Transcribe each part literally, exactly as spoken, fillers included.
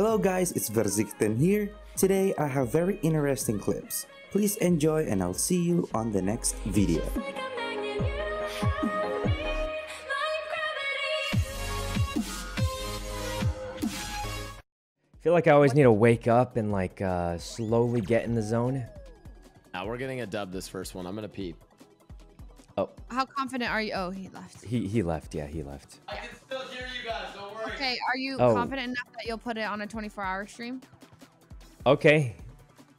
Hello guys, it's Verzichten here. Today I have very interesting clips. Please enjoy and I'll see you on the next video. I feel like I always need to wake up and like uh, slowly get in the zone. Now we're getting a dub this first one. I'm gonna peep. Oh. How confident are you? Oh, he left. He he left. Yeah, he left. I can still hear you guys. Don't worry. Okay, are you oh. confident enough that you'll put it on a twenty-four hour stream? Okay.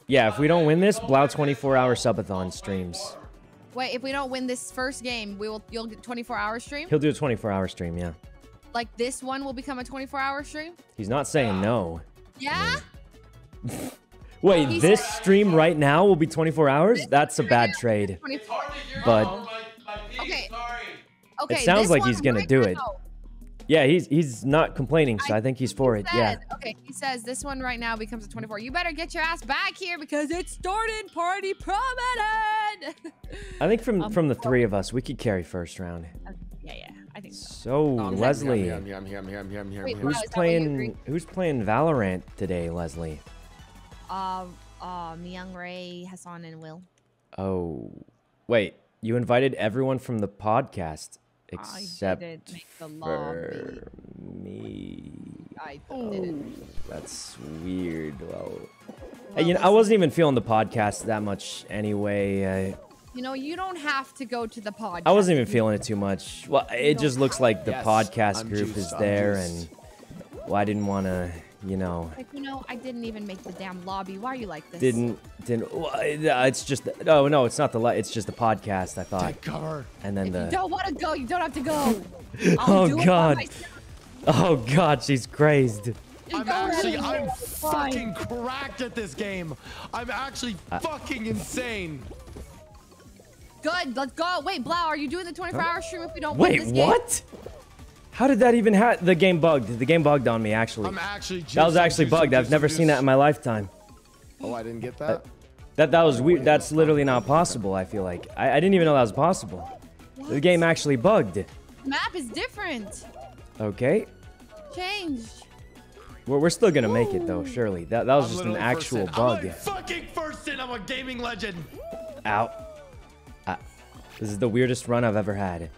Yeah, if we don't win this, Blau twenty-four hour subathon streams. Wait, if we don't win this first game, we will. You'll get twenty-four hour stream. He'll do a twenty-four hour stream. Yeah. Like this one will become a twenty-four hour stream. He's not saying yeah. no. Yeah. I mean, wait, he this stream right now will be twenty-four hours. This That's a bad trade. It's hard to hear but. On my Okay. Sorry. Okay. It sounds like he's gonna right do now. it. Yeah, he's he's not complaining, so I, I think he's for he it. Said, yeah. Okay. He says this one right now becomes a twenty-four. You better get your ass back here because it started party prominent. I think from um, from the three of us, we could carry first round. Okay, yeah, yeah, I think so. So oh, I'm Leslie, here, I'm here, I'm here, I'm here, I'm here, I'm here. Wait, who's wow, playing Who's playing Valorant today, Leslie? Uh, uh, Myung Ray, Hassan, and Will. Oh, wait. You invited everyone from the podcast except for me. I didn't. That's weird. Well, well, you know, I wasn't even feeling the podcast that much anyway. I, you know, you don't have to go to the podcast. I wasn't even feeling it too much. Well, it just looks like the yes, podcast I'm group juiced, is I'm there, juiced. and well, I didn't want to. You know, like, you know, I didn't even make the damn lobby. Why are you like this? Didn't, didn't. Well, it's just. Oh no, it's not the. It's just the podcast. I thought. Take cover. And then if the. You don't want to go. You don't have to go. I'll oh do god. It by oh god, she's crazed. I'm go actually. I'm fucking cracked at this game. I'm actually uh, fucking insane. Good. Let's go. Wait, Blau, are you doing the twenty-four hour stream if we don't wait, win this game? Wait, what? How did that even happen? The game bugged. The game bugged on me, actually. I'm actually juicing, that was actually juicing, bugged. Juicing, I've never juicing. seen that in my lifetime. Oh, I didn't get that? Uh, that that was weird. That's literally not possible, I feel like. I, I didn't even know that was possible. What? The game actually bugged. The map is different. Okay. Changed. We're, we're still going to make it, though, surely. That, that was I'm just an actual first bug. I'm fucking first in. I'm a gaming legend. Ow. Uh, this is the weirdest run I've ever had.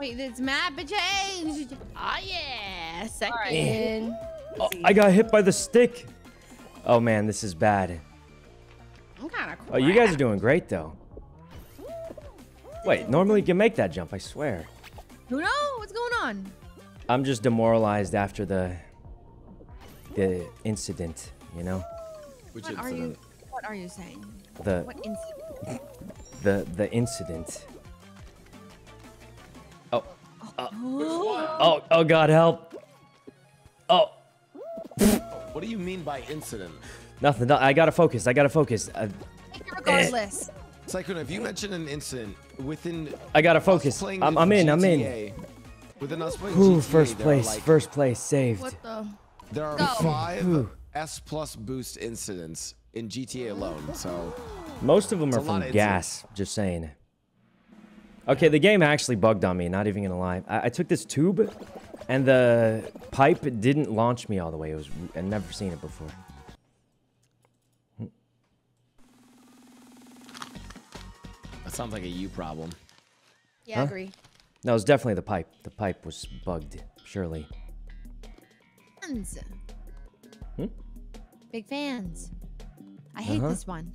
Wait, this map changed. Oh yeah, second. Oh, I got hit by the stick. Oh man, this is bad. I'm kinda crap. Oh, you guys are doing great though. Wait, normally you can make that jump, I swear. No, no, what's going on? I'm just demoralized after the the incident, you know. Which what incident? Are you, what are you saying? The what incident? The the incident. Uh, oh, oh God, help. Oh. What do you mean by incident? Nothing, no, I gotta focus, I gotta focus. Uh, Regardless. Sykkuno, if you mention an incident within... I gotta focus, I'm, I'm in, G T A, I'm in. Within us playing Ooh, G T A, first place, like, first place, saved. What the? There are Go. five Ooh. S plus boost incidents in G T A alone, so... Most of them are from gas, just saying. Okay, the game actually bugged on me, not even gonna lie. I, I took this tube, and the pipe didn't launch me all the way. It was, I'd never seen it before. That sounds like a you problem. Yeah, huh? I agree. No, it was definitely the pipe. The pipe was bugged, surely. Fans. Hmm? Big fans. I hate uh-huh. this one.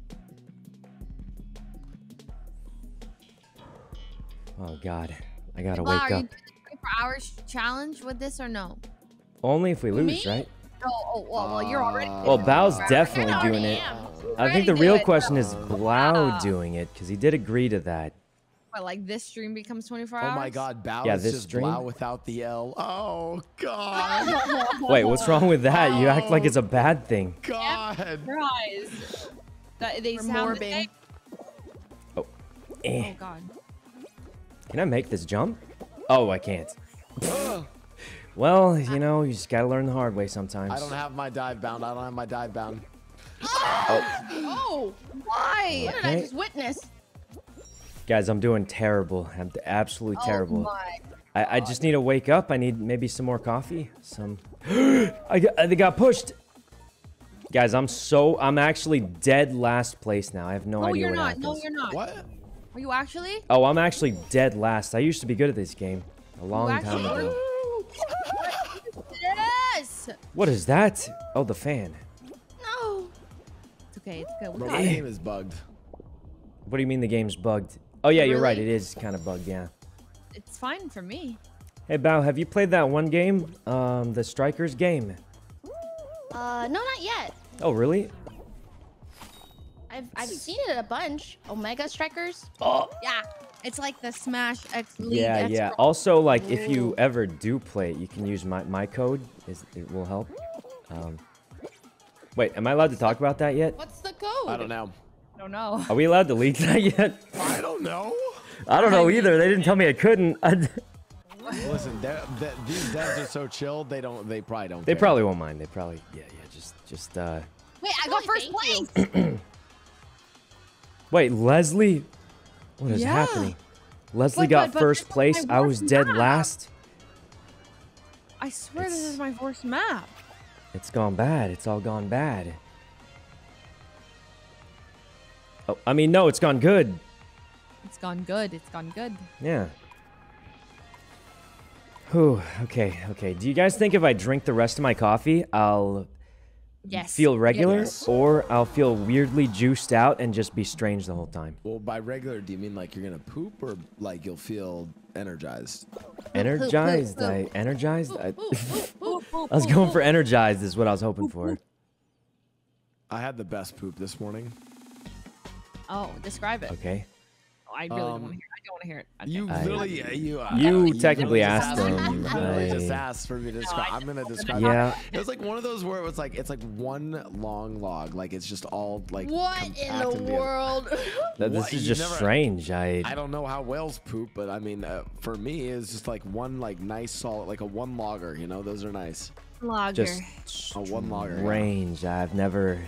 Oh God, I gotta well, wake are up. Are you doing the twenty-four hour challenge with this or no? Only if we lose, Me? right? Oh, oh well, well, you're already. Well, Bao's definitely I doing it. Am. I think the real question it. is Blau doing it because he did agree to that. What, like this stream becomes twenty-four hours? Oh my God, Bao yeah, is this just stream? Blau without the L. Oh God. Wait, what's wrong with that? Oh, you act like it's a bad thing. God. Guys, they sound. The oh. Eh. Oh God. Can I make this jump? Oh, I can't. Well, you know, you just gotta learn the hard way sometimes. I don't have my dive bound. I don't have my dive bound. Oh, oh why? Okay. What did I just witness? Guys, I'm doing terrible. I'm absolutely oh terrible. My I, I just need to wake up. I need maybe some more coffee. Some. I, got, I got pushed. Guys, I'm so I'm actually dead last place now. I have no oh, idea. You're what not. Happens. No, you're not. What? Are you actually? Oh, I'm actually dead last. I used to be good at this game a long you time actually? ago. Yes. What is that? Oh, the fan. No. It's okay. It's good. We'll the game is bugged. What do you mean the game's bugged? Oh yeah, really? You're right. It is kind of bugged. Yeah. It's fine for me. Hey Bao, have you played that one game, um, the Strikers game? Uh, no, not yet. Oh, really? I've I've seen it a bunch. Omega Strikers. Oh. Yeah. It's like the Smash X League. Yeah, X yeah. Pro. Also, like, if you ever do play it, you can use my my code. Is it will help. Um, wait, am I allowed to talk about that yet? What's the code? I don't know. I don't know. Are we allowed to leak that yet? I don't know. I don't know either. They didn't tell me I couldn't. I Listen, they're, they're, these devs are so chilled. They don't. They probably don't. They care. probably won't mind. They probably. Yeah, yeah. Just, just. Uh... Wait, I got first place. Wait, Leslie. What is yeah. happening? Leslie but, got but, but first place. I was dead map. last. I swear it's, this is my worst map. It's gone bad. It's all gone bad. Oh, I mean, no, it's gone good. It's gone good. It's gone good. Yeah. Whew, okay, okay. Do you guys think if I drink the rest of my coffee, I'll yes. feel regular, yes. or I'll feel weirdly juiced out and just be strange the whole time? Well, by regular, do you mean like you're gonna poop, or like you'll feel energized? Energized? Poop, poop, poop. I energized? Poop, I, poop, poop, poop, I was going for energized is what I was hoping poop, for. Poop. I had the best poop this morning. Oh, describe it. Okay. I really um, don't want to hear it. I don't want to hear it. Okay. You I, literally, uh, you, uh, you, you technically asked them. You literally just asked for me to describe. No, I'm gonna describe. Yeah. It. it was like one of those where it was like it's like one long log, like it's just all like. What in the world? No, this what? is just never, strange. I I don't know how whales poop, but I mean, uh, for me, it's just like one like nice solid, like a one logger. You know, those are nice. Logger. Just a one logger. Strange. Yeah. I've never.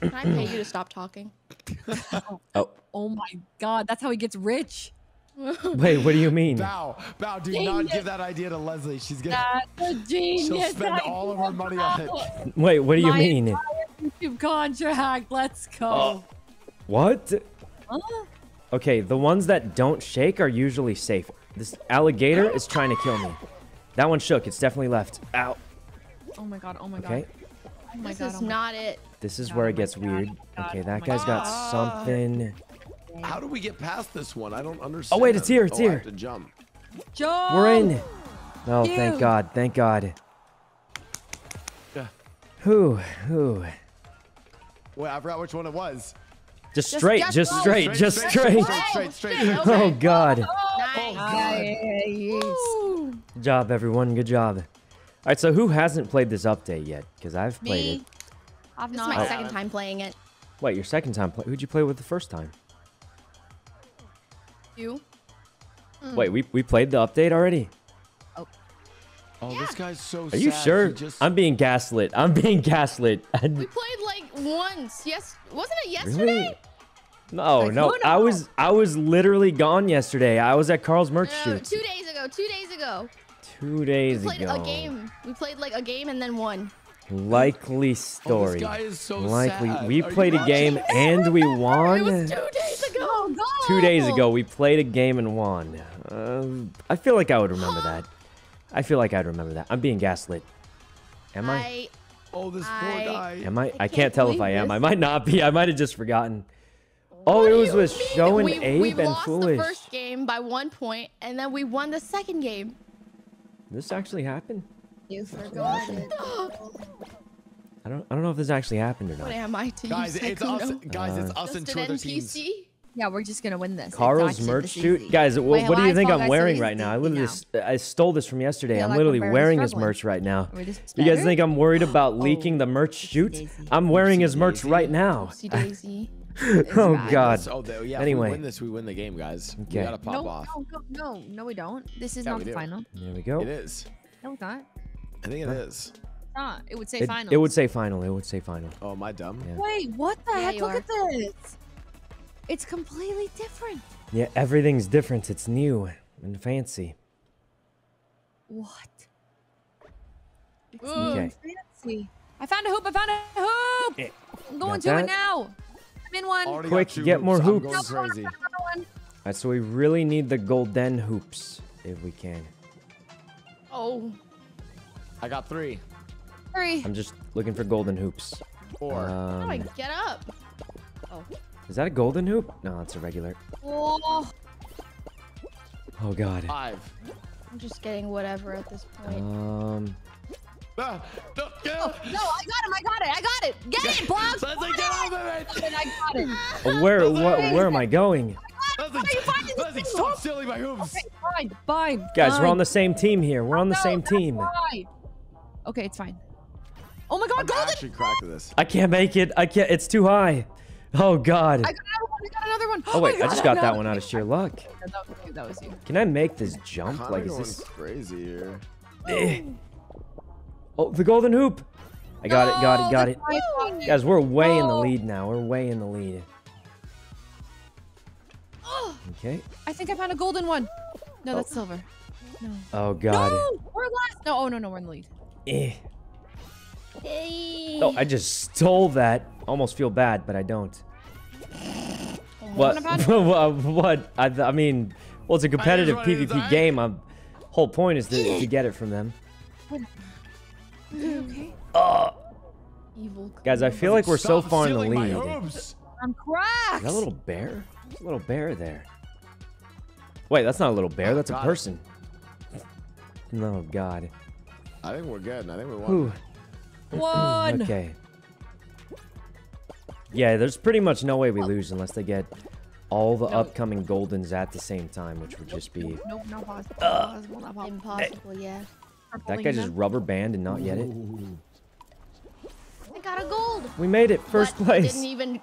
Can I pay you to stop talking? oh. oh. Oh my God, that's how he gets rich. Wait, what do you mean? Bao, Bao, do genius. not give that idea to Leslie. She's gonna. That's a genius. She'll spend all of her money on it. Wait, what do you my mean? YouTube contract. Let's go. Oh. What? Huh? Okay, the ones that don't shake are usually safe. This alligator is trying to kill me. That one shook. It's definitely left. Ow. Oh my God. Oh my God. Okay. Oh my this God, is oh my not it. This is God, where it gets God, weird. God, okay, that oh guy's God. got something. How do we get past this one? I don't understand. Oh wait, it's here, it's oh, here. I have to jump. Jump. We're in. Oh, Dude. thank God, thank God. Yeah. Who, who? Wait, I forgot which one it was. Just straight, just, just straight, just straight. Straight, straight, straight, straight, straight. Oh God. Nice. Oh God. Nice. Good job, everyone. Good job. All right, so who hasn't played this update yet? Because I've played Me. it. I've not. This is my oh. second time playing it. Wait, your second time? Play Who'd you play with the first time? You. Mm. Wait, we, we played the update already? Oh. Oh, yeah. This guy's so sad. Are you sure? Just... I'm being gaslit. I'm being gaslit. we played like once. Yes. Wasn't it yesterday? Really? No, like, no. I was I was literally gone yesterday. I was at Carl's merch no, shoot. Two days ago. Two days ago. Two days we played ago. a game. We played like a game and then won. Likely story. Oh, this guy is so Likely. Sad. We Are played a game kidding? and we won. It was two days ago. Oh, God. Two days ago, we played a game and won. Uh, I feel like I would remember that. I feel like I'd remember that. I'm being gaslit. Am I? I oh, this I, poor guy. Am I? I can't, I can't tell if I am. This. I might not be. I might have just forgotten. Oh, what it was with Show and we, Abe we and lost Foolish. The first game by one point, and then we won the second game. This actually happened? You forgot it. I don't I don't know if this actually happened or not. What am I to Guys, you, it's us, guys, it's us and two other teams. Yeah, we're just gonna win this. Carl's merch shoot? Guys, Wait, what do you I think I'm wearing right now? I literally just I stole this from yesterday. Yeah, I'm like literally wearing his merch right now. You guys think I'm worried about leaking oh, the merch shoot? I'm wearing his merch right now. Oh God. Oh, yeah, anyway, if we win this, we win the game, guys. Okay. We gotta pop no, off. No, no, no, no, we don't. This is yeah, not the final. There we go. It is. No, it's not. I think it huh? is. It's not. It would say it, final. It would say final. It would say final. Oh, am I dumb? Yeah. Wait, what the yeah, heck? Look are. at this. It's completely different. Yeah, everything's different. It's new and fancy. What? It's Ooh, new. fancy. I found a hoop. I found a hoop. Yeah. I'm going to it now. I'm in one. Already quick, get hoops. more hoops. I'm going crazy. All right, so we really need the golden hoops if we can. Oh. I got three. Three. I'm just looking for golden hoops. Four. Um, How do I get up? Oh. Is that a golden hoop? No, it's a regular. Oh. Oh God. Five. I'm just getting whatever at this point. Um. Ah, don't get oh, no, I got him! I got it! I got it! Get, get it, Blau! Leslie, get over it! I got it! Oh, where, what, where am I going? Leslie, Leslie, stop stealing my hoops! Okay, fine, fine. Guys, fine. We're on the same team here. We're on the no, same team. Fine. Okay, it's fine. Oh my God, I'm golden! Actually cracked this. I can't make it. I can't. It's too high. Oh God. I got another one. I got another one. Oh wait, I, I just got that one out of sheer luck. That was you. That was you. Can I make this jump? Kinda like, is this crazy here? Eh. Oh, the golden hoop! I got no, it, got it, got it. Right. Guys, we're way oh. in the lead now. We're way in the lead. Okay. I think I found a golden one. No, oh. that's silver. No. Oh, God. No, we're last. No, oh, no, no, we're in the lead. Eh. Hey. Oh, I just stole that. Almost feel bad, but I don't. Oh, what? What? I, I mean, well, it's a competitive PvP game. The whole point is to, to get it from them. Okay. Uh, Evil guys, I feel like we're so far in the lead. I'm cracked. Is that a little bear? There's a little bear there. Wait, that's not a little bear. That's a person. No, God. I think we're good. I think we won. One. Okay. Yeah, there's pretty much no way we lose unless they get all the upcoming goldens at the same time, which would just be. Nope, not possible. Not possible. Impossible. Yeah. That guy just rubber band and not get it. I got a gold. We made it first but place. Didn't even.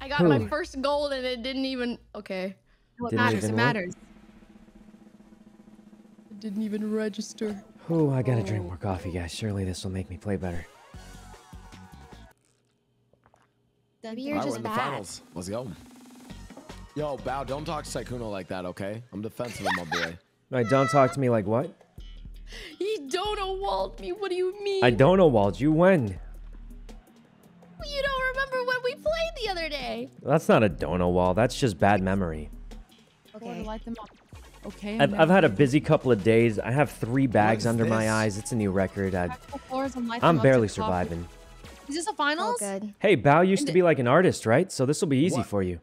I got Ooh. my first gold and it didn't even. Okay. Well, it matters. It matters. It didn't even register. Oh, I gotta oh. drink more coffee, guys. Surely this will make me play better. You're right, just we're in the finals. Let's go. Yo, Bao, don't talk to Sykkuno like that, okay? I'm defensive, my boy. Right, don't talk to me like what? You don't awald me. What do you mean? I don't awald you when? Well, you don't remember when we played the other day. That's not a don't awald. That's just bad memory. Okay. Light them up. Okay. I've, I've had a busy couple of days. I have three bags under this? my eyes. It's a new record. I've, I'm barely surviving. Is this a finals? Oh, good. Hey, Bao used to be like an artist, right? So this will be easy what? for you.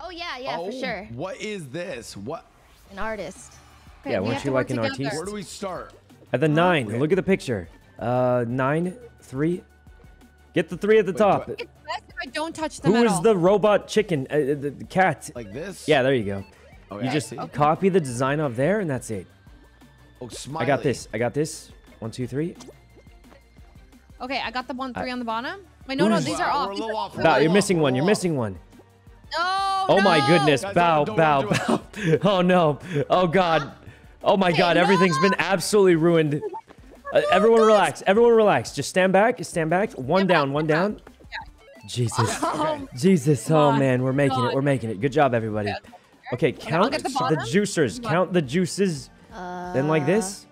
Oh yeah, yeah, oh, for sure. What is this? What? An artist. Okay, yeah, weren't you like an artiste? Where do we start? At the nine, okay. Look at the picture. Uh, nine, three. Get the three at the Wait, top. It's best if I don't touch them Who at all. Who is the robot chicken? Uh, the, the cat. Like this? Yeah, there you go. Oh, yeah, you just okay. copy the design off there, and that's it. Oh, smiley. I got this. I got this. One, two, three. Okay, I got the one, three I... on the bottom. Wait, no, no, these are off. These are off. Bao, you're missing one. You're missing one. No. Oh no. my goodness, Guys, Bao, Bao, Bao. Oh no. Oh God. Oh my God, everything's been absolutely ruined. Uh, everyone relax, everyone relax. Just stand back, stand back. One down, one down. Jesus, Jesus, oh man, we're making it, we're making it. Good job, everybody. Okay, count the juicers, count the juices. Then like this,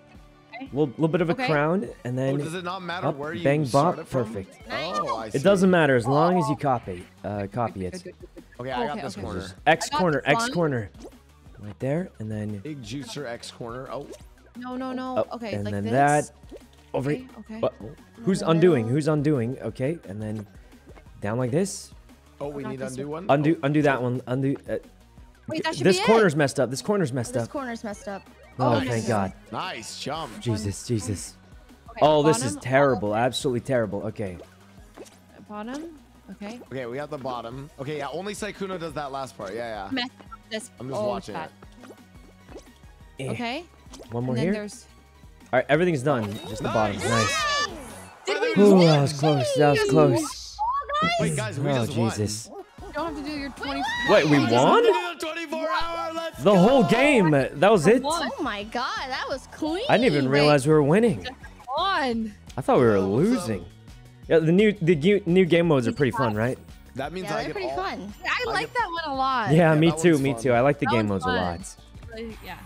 a little, little bit of a crown, and then up, bang, bop, perfect. It doesn't matter as long as you copy, uh, copy it. Okay, I got this corner. X corner, X corner. Right there, and then big juicer X corner. Oh, no, no, no. Oh, okay, and like then this. that over. Okay, okay. Uh, who's no, undoing? No. Who's undoing? Okay, and then down like this. Oh, we Not need undo one. one. Undo, undo that one. Undo. Uh, Wait, that should this be corner's it. messed up. This corner's messed oh, up. This corner's messed up. Oh, nice. Thank God. Nice jump. Jesus, Jesus. Okay, oh, bottom, this is terrible. Bottom. Absolutely terrible. Okay. Bottom. Okay. Okay, we got the bottom. Okay, yeah. Only Sykkuno does that last part. Yeah, yeah. Mess This I'm just watching it. Eh. Okay. One more here. There's... All right, everything's done. Just the nice. bottom. Nice. Did we Ooh, that was close. That was close. Oh, guys. Wait, guys, we oh, just Jesus. Won. You don't have to do your twenty-four. Wait, we won? The whole game. That was it? Oh my God, that was clean. I didn't even realize we were winning. Won. I thought we were losing. Yeah, the new the new, new game modes are pretty fun, right? That means yeah, I they're pretty all, fun. I, I like get, that one a lot. Yeah, yeah me too, me fun. too. I like the that game modes fun. a lot. Yeah.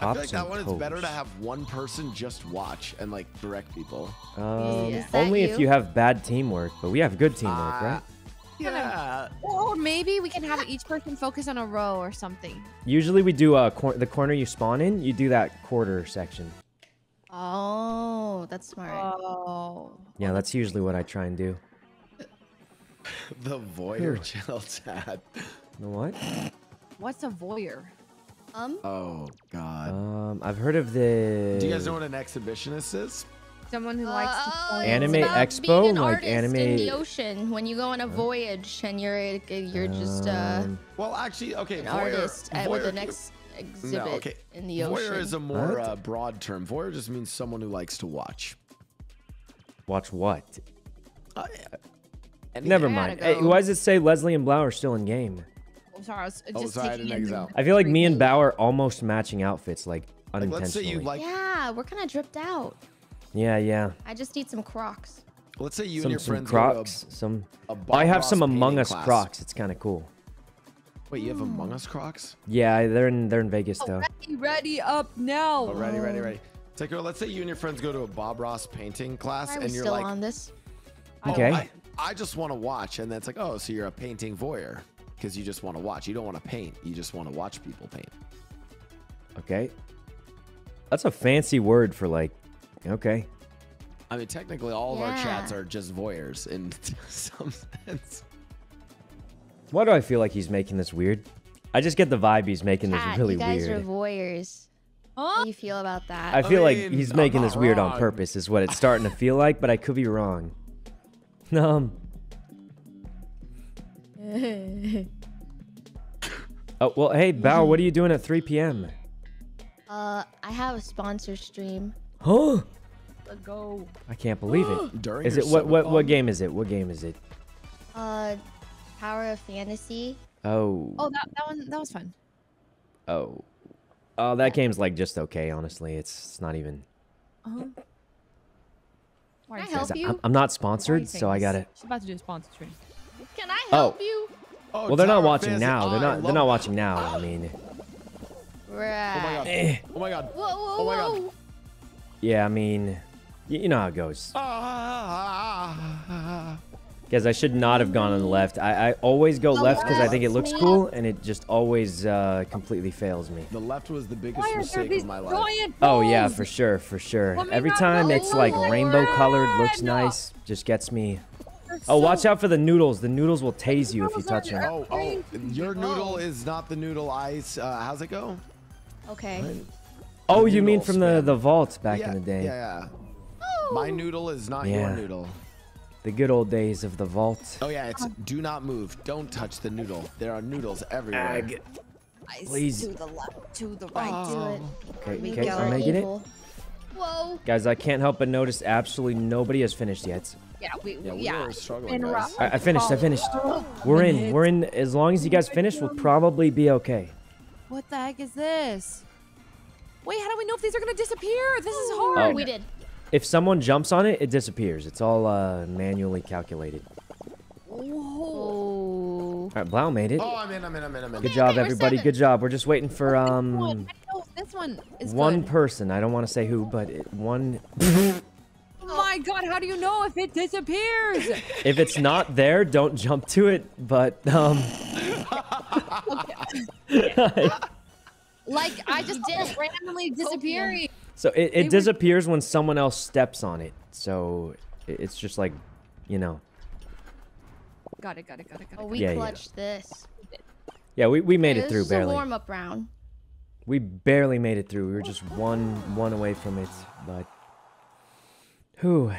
I feel like that one, it's better to have one person just watch and like direct people. Um, yeah. Only you? if you have bad teamwork, but we have good teamwork, uh, right? Yeah. Or maybe we can have each person focus on a row or something. Usually we do a cor the corner you spawn in, you do that quarter section. Oh, that's smart. Oh. Yeah, that's usually what I try and do. The voyeur channel tab. The what? What's a voyeur? Um. Oh God. Um, I've heard of the. Do you guys know what an exhibitionist is? Someone who uh, likes to play. Anime expo, being an like anime. In the ocean, when you go on a voyage and you're you're just. Uh, well, actually, okay. An voyeur, artist voyeur, with the next exhibit no, okay. in the ocean. Voyeur is a more uh, broad term. Voyeur just means someone who likes to watch. Watch what? Uh, Never mind. Go. Hey, why does it say Leslie and Blau are still in game? I'm sorry, I was just oh, sorry, I, didn't out. I feel like me and Bao are almost matching outfits, like unintentionally. Like, let's say you like yeah, we're kind of dripped out. Yeah, yeah. I just need some Crocs. Let's say you some, and your some friends Crocs. A, some. A I have some Among Us class. Crocs. It's kind of cool. Wait, you have Among Us Crocs? Yeah, they're in they're in Vegas oh, though. Ready, ready, up now. Oh, ready, ready, ready. Take her. Let's say you and your friends go to a Bob Ross painting class, and you're still like, on this. Oh, okay. I, I just want to watch, and that's like, oh, so you're a painting voyeur. Because you just want to watch. You don't want to paint. You just want to watch people paint. Okay. That's a fancy word for like, okay. I mean, technically all yeah. of our chats are just voyeurs in some sense. Why do I feel like he's making this weird? I just get the vibe he's making Cat, this really weird. you guys weird. are voyeurs. Huh? How do you feel about that? I, I feel mean, like he's I'm making this wrong. weird on purpose is what it's starting to feel like, but I could be wrong. Um... Oh well, hey Bao, what are you doing at three P M? Uh, I have a sponsor stream. Huh? Let's go. I can't believe it. During is it what what what game is it? What game is it? Uh, Power of Fantasy. Oh. Oh, that that one that was fun. Oh. Oh, that yeah. game's like just okay. Honestly, it's, it's not even. Uh huh. Can I help you? I'm, I'm not sponsored, so I gotta. She's about to do a sponsor stream. Can I help oh. you? Oh, well, they're not watching now. They're not. They're not watching now. I mean. Right. Oh my god. Oh my god. Whoa, whoa, oh my god. Whoa. Yeah, I mean, you, you know how it goes. Guys, I should not have gone on the left. I, I always go oh, left because I think it looks cool, and it just always uh, completely fails me. The left was the biggest Why mistake of my life. Oh yeah, for sure, for sure. Let Every time it's like rainbow-colored, looks nice, just gets me. Oh, so watch out for the noodles. The noodles will tase you if you touch them. Oh, oh, your noodle is not the noodle ice. Uh, how's it go? Okay. What? Oh, you mean from the, the vault back yeah, in the day. Yeah, yeah. Oh. My noodle is not yeah. your noodle. The good old days of the vault. Oh, yeah. It's do not move. Don't touch the noodle. There are noodles everywhere. Ag. Please. To the left, to the right. Oh. Do it. Okay, okay. I'm making it. Whoa. Guys, I can't help but notice absolutely nobody has finished yet. Yeah, we, yeah, we yeah. were struggling, guys. I, I finished, I finished. We're in, we're in. As long as you guys finish, we'll probably be okay. What the heck is this? Wait, how do we know if these are going to disappear? This is hard. Oh, we did. If someone jumps on it, it disappears. It's all uh, manually calculated. Whoa. All right, Blau made it. Oh, I'm in, I'm in, I'm in, I'm in. Good okay, job, okay, everybody. Good job. We're just waiting for um. This one, I know this one, is one good. person. I don't want to say who, but it, one... Oh my god, how do you know if it disappears? If it's not there, don't jump to it, but, um... like, I just did randomly disappearing. So it, it disappears were... when someone else steps on it. So it's just like, you know. Got it, got it, got it, got it. Oh, we yeah, clutched yeah. this. Yeah, we, we made yeah, it through, barely. This is a warm-up round. We barely made it through. We were just one, one away from it, but... Whew.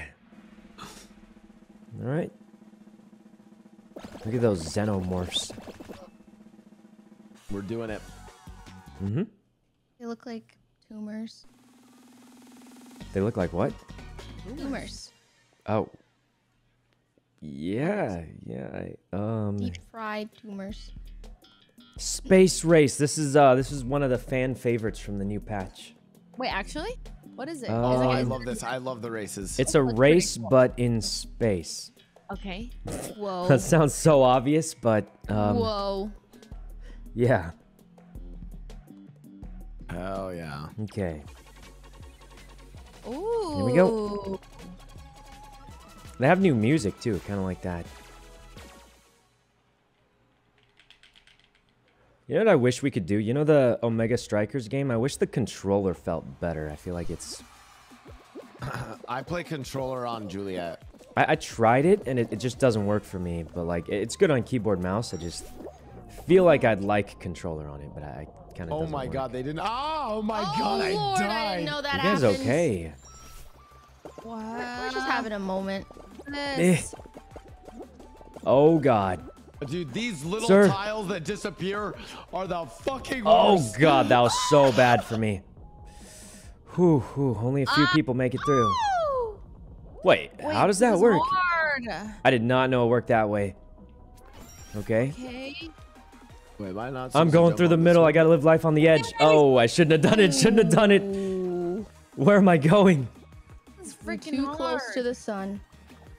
Alright. Look at those xenomorphs. We're doing it. Mm-hmm. They look like tumors. They look like what? Tumors. Oh. Yeah, yeah. I, um deep fried tumors. Space Race. This is uh this is one of the fan favorites from the new patch. Wait, actually? What is it? Oh, is it I love this. I love the races. It's a race, but in space. Okay. Whoa. That sounds so obvious, but... Um, Whoa. Yeah. Oh yeah. Okay. Ooh. Here we go. They have new music too, kind of like that. You know what I wish we could do? You know the Omega Strikers game? I wish the controller felt better. I feel like it's... I play controller on Juliet. I, I tried it, and it, it just doesn't work for me. But, like, it's good on keyboard mouse. I just feel like I'd like controller on it, but I kind of Oh, my work. God. They didn't... Oh, my oh God. Lord, I died. I didn't know that happened. You guys okay? Wow. We're just having a moment. This... Oh, God. Dude, these little Sir. tiles that disappear are the fucking worst. Oh, God, that was so bad for me. Whew, whew, only a few uh, people make it through. Oh. Wait, Wait, how does that work? Hard. I did not know it worked that way. Okay. okay. Wait, why not? I'm going through the middle. I got to live life on the edge. Oh, I shouldn't have done it. Shouldn't have done it. Where am I going? It's freaking too hard. Close to the sun.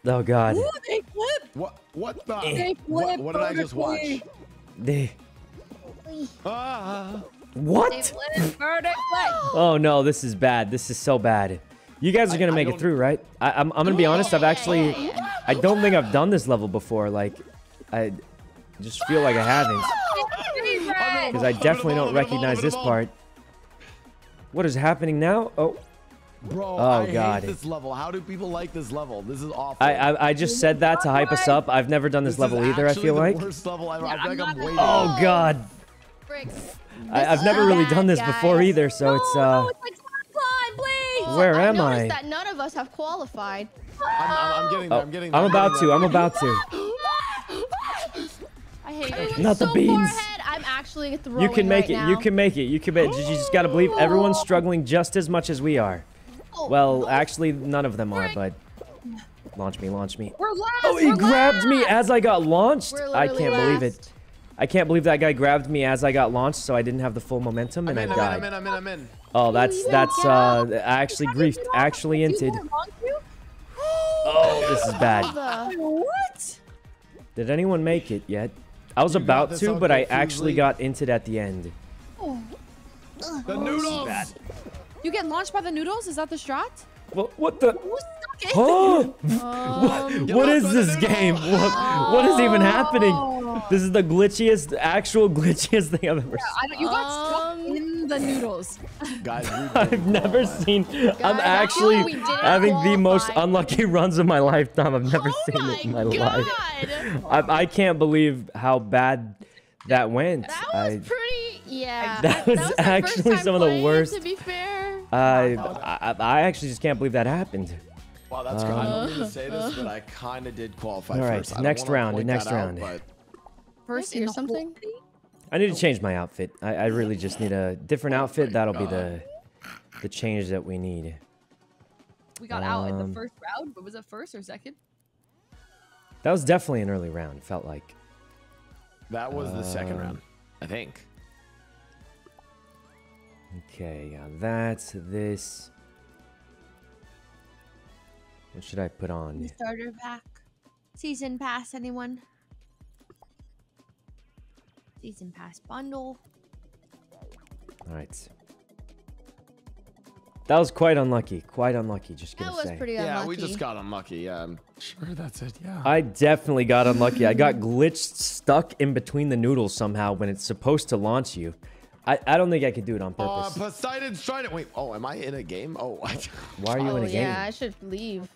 Oh, God. Ooh, they flip. What, what the? They flip what, what did I just watch? They... Ah. What? They flip vertically. Oh, no. This is bad. This is so bad. You guys are going to make it through, right? I, I'm, I'm going to be honest. I've actually... I don't think I've done this level before. Like, I just feel like I haven't. Because I definitely don't recognize this part. What is happening now? Oh. Bro, oh, I God. hate this level. How do people like this level? This is awful. I I, I just said that to hype us up. I've never done this, this level either, I feel like. Worst level ever. Yeah, I feel like I'm oh, God. I, I've never really bad, done this guys. before either, so no, it's... uh. No, it's like, come on, please. Where I am I? That none of us have qualified. I'm, I'm getting there. I'm getting there. I'm about to. I'm about to. I hate it. Not so the beans. I'm actually throwing you can make right it. Now. You can make it. You can make it. You just got to believe everyone's struggling just as much as we are. Well, actually, none of them are, but launch me, launch me. We're last, oh, he we're grabbed last. me as I got launched. I can't last. believe it. I can't believe that guy grabbed me as I got launched, so I didn't have the full momentum, and I'm in, I died. I'm in, I'm in, I'm in, I'm in. Oh, that's, that's, uh, I actually griefed, actually inted. Oh, this is bad. What? Did anyone make it yet? I was about to, but I actually got inted at the end. The noodles! You get launched by the noodles? Is that the shot? Well, what the? Who's stuck in? Oh. um, what what is this game? What, oh. what is even happening? This is the glitchiest, actual glitchiest thing I've ever yeah, seen. I, you got um, stuck in the noodles. Guys, I've never seen. Guys, I'm actually having the most life. unlucky runs of my lifetime. I've never oh seen it in my God. life. I, I can't believe how bad that went. That was I, pretty. Yeah. That, that was, that was actually some of the worst. It, to be fair. I, I I actually just can't believe that happened. Wow, that's um, I don't mean to say this, but I kind of did qualify all right, first. All right, next round, next round. Out, first or something? I need to change my outfit. I, I really just need a different outfit. That'll be the the change that we need. We got um, out in the first round. What was it, first or second? That was definitely an early round, it felt like. That was um, the second round, I think. Okay, yeah, that's this. What should I put on? Starter pack. Season pass, anyone? Season pass bundle. Alright. That was quite unlucky. Quite unlucky, just gonna say. That was pretty unlucky. Yeah, we just got unlucky. I'm sure that's it, yeah. I definitely got unlucky. I got glitched, stuck in between the noodles somehow when it's supposed to launch you. I, I don't think I could do it on purpose. Oh, uh, Poseidon's trying to... Wait, oh, am I in a game? Oh, I... Why are you in a game? Yeah, I should leave.